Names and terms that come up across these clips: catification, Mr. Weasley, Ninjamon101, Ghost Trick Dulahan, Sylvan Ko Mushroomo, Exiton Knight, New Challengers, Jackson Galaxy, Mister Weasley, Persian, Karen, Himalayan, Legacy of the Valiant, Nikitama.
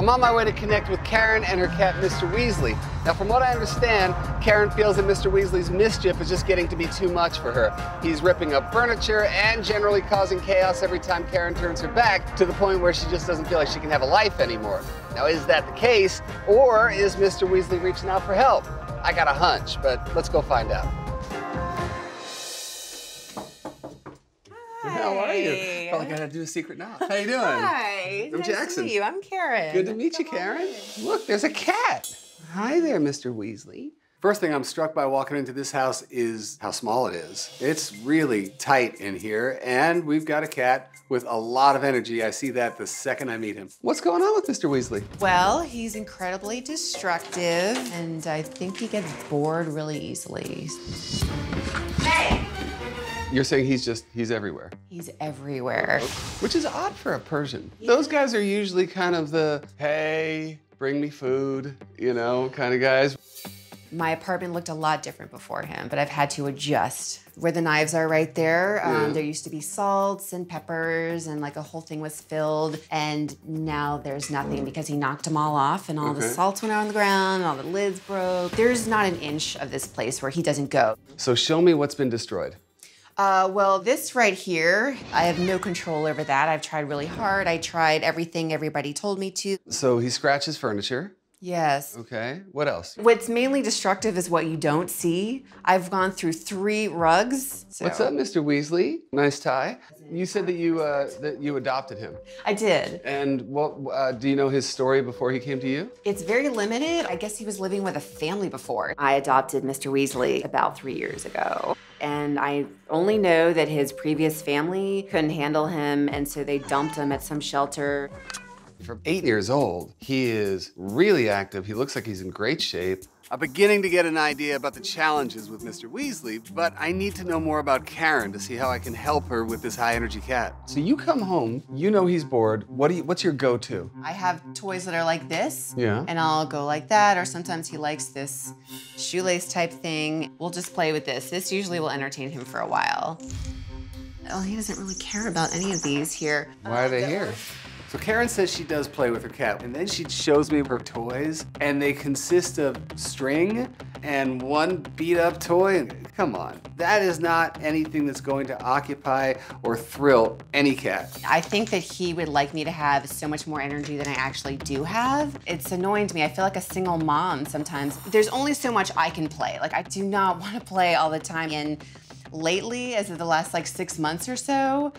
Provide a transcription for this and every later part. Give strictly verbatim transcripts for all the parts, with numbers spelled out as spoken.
I'm on my way to connect with Karen and her cat, Mister Weasley. Now, from what I understand, Karen feels that Mister Weasley's mischief is just getting to be too much for her. He's ripping up furniture and generally causing chaos every time Karen turns her back, to the point where she just doesn't feel like she can have a life anymore. Now, is that the case, or is Mister Weasley reaching out for help? I got a hunch, but let's go find out. How are you? I felt like I had to do a secret knock. How you doing? Hi. I'm nice Jackson. To meet you. I'm Karen. Good to meet Come you, Karen. On. Look, there's a cat. Hi there, Mister Weasley. First thing I'm struck by walking into this house is how small it is. It's really tight in here, and we've got a cat with a lot of energy. I see that the second I meet him. What's going on with Mister Weasley? Well, he's incredibly destructive, and I think he gets bored really easily. Hey! You're saying he's just, he's everywhere? He's everywhere. Which is odd for a Persian. Yeah. Those guys are usually kind of the, hey, bring me food, you know, kind of guys. My apartment looked a lot different before him, but I've had to adjust. Where the knives are right there, um, yeah. there used to be salts and peppers, and like a whole thing was filled, and now there's nothing mm. because he knocked them all off, and all okay. the salts went out on the ground, and all the lids broke. There's not an inch of this place where he doesn't go. So show me what's been destroyed. Uh, well, this right here, I have no control over that. I've tried really hard. I tried everything everybody told me to. So he scratches furniture. Yes. Okay, what else? What's mainly destructive is what you don't see. I've gone through three rugs. So. What's up, Mister Weasley? Nice tie. You said that you uh, that you adopted him. I did. And what uh, do you know his story before he came to you? It's very limited. I guess he was living with a family before. I adopted Mister Weasley about three years ago. And I only know that his previous family couldn't handle him, and so they dumped him at some shelter. From eight years old, he is really active. He looks like he's in great shape. I'm beginning to get an idea about the challenges with Mister Weasley, but I need to know more about Karen to see how I can help her with this high-energy cat. So you come home, you know he's bored. What do you, what's your go-to? I have toys that are like this, yeah. and I'll go like that, or sometimes he likes this shoelace-type thing. We'll just play with this. This usually will entertain him for a while. Oh, he doesn't really care about any of these here. Why are they here? So Karen says she does play with her cat, and then she shows me her toys, and they consist of string and one beat-up toy. Come on, that is not anything that's going to occupy or thrill any cat. I think that he would like me to have so much more energy than I actually do have. It's annoying to me. I feel like a single mom sometimes. There's only so much I can play. Like, I do not want to play all the time, and lately, as of the last like six months or so,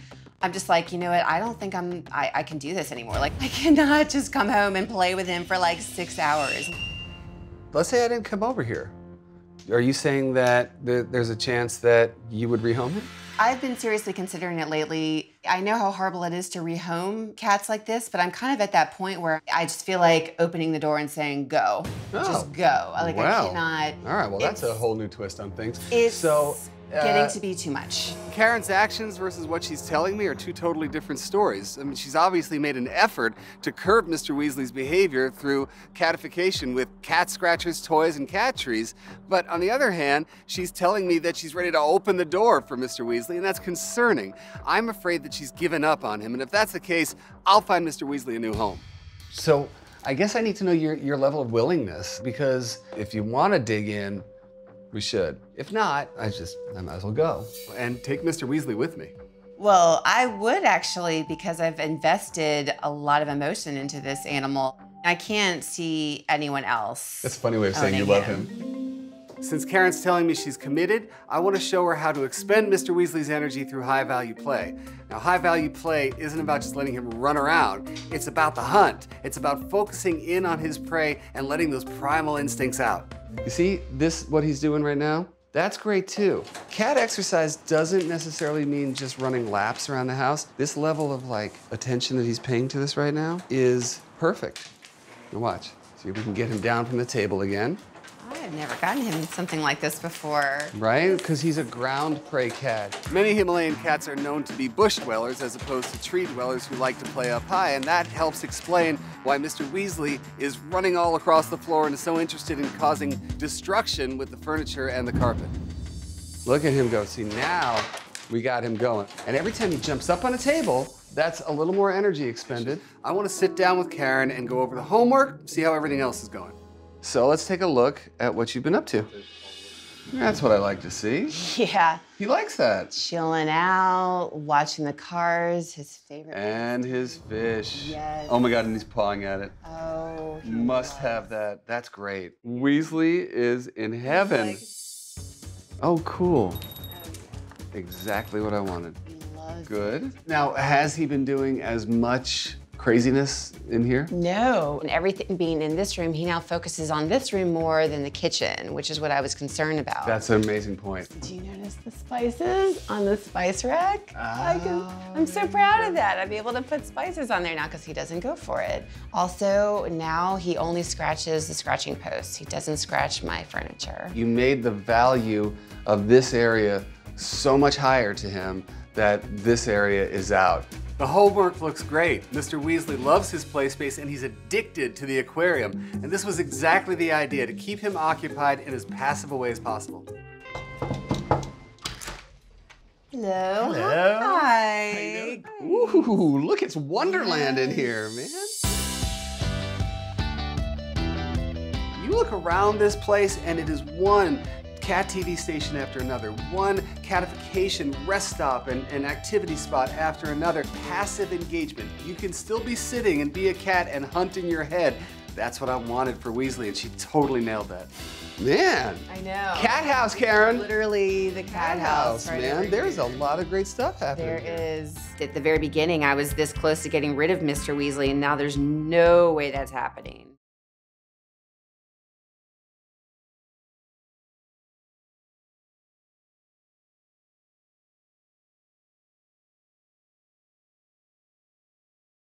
I'm just like, you know what, I don't think I'm, I, I can do this anymore. Like, I cannot just come home and play with him for like six hours. Let's say I didn't come over here. Are you saying that th- there's a chance that you would rehome him? I've been seriously considering it lately. I know how horrible it is to rehome cats like this, but I'm kind of at that point where I just feel like opening the door and saying, go, oh. just go. Like, wow. I cannot. All right, well, that's a whole new twist on things. It's, so. Getting uh, to be too much. Karen's actions versus what she's telling me are two totally different stories. I mean, she's obviously made an effort to curb Mister Weasley's behavior through catification with cat scratchers, toys, and cat trees. But on the other hand, she's telling me that she's ready to open the door for Mister Weasley, and that's concerning. I'm afraid that she's given up on him, and if that's the case, I'll find Mister Weasley a new home. So I guess I need to know your, your level of willingness, because if you want to dig in, we should. If not, I just, I might as well go. And take Mister Weasley with me. Well, I would actually, because I've invested a lot of emotion into this animal. I can't see anyone else. That's a funny way of saying you love him. him. Since Karen's telling me she's committed, I want to show her how to expend Mister Weasley's energy through high-value play. Now, high-value play isn't about just letting him run around. It's about the hunt. It's about focusing in on his prey and letting those primal instincts out. You see, this, what he's doing right now, that's great too. Cat exercise doesn't necessarily mean just running laps around the house. This level of like attention that he's paying to this right now is perfect. Now watch, see if we can get him down from the table again. I've never gotten him something like this before. Right? Because he's a ground prey cat. Many Himalayan cats are known to be bush dwellers as opposed to tree dwellers who like to play up high, and that helps explain why Mister Weasley is running all across the floor and is so interested in causing destruction with the furniture and the carpet. Look at him go. See, now we got him going. And every time he jumps up on a table, that's a little more energy expended. I want to sit down with Karen and go over the homework, see how everything else is going. So let's take a look at what you've been up to. That's what I like to see. Yeah. He likes that. Chilling out, watching the cars, his favorite. And his fish. Yes. Oh my God, and he's pawing at it. Oh. Must have that. That's great. Weasley is in heaven. Like... Oh, cool. Oh, yeah. Exactly what I wanted. Loves Good. It. Now, has he been doing as much craziness in here? No, and everything being in this room, he now focuses on this room more than the kitchen, which is what I was concerned about. That's an amazing point. Do you notice the spices on the spice rack? Oh, I can, I'm so proud of that. I'd be able to put spices on there now because he doesn't go for it. Also, now he only scratches the scratching posts. He doesn't scratch my furniture. You made the value of this area so much higher to him that this area is out. The homework looks great. Mister Weasley loves his play space and he's addicted to the aquarium. And this was exactly the idea, to keep him occupied in as passive a way as possible. Hello. Hello. Hi. How you doing? Hi. Ooh, look, it's Wonderland in here, man. You look around this place and it is one cat T V station after another, one catification rest stop and, and activity spot after another, passive engagement. You can still be sitting and be a cat and hunt in your head. That's what I wanted for Weasley, and she totally nailed that. Man. I know. Cat house, Karen. Literally the cat, cat house, house right man. Over. There's a lot of great stuff happening. There is. At the very beginning, I was this close to getting rid of Mister Weasley, and now there's no way that's happening.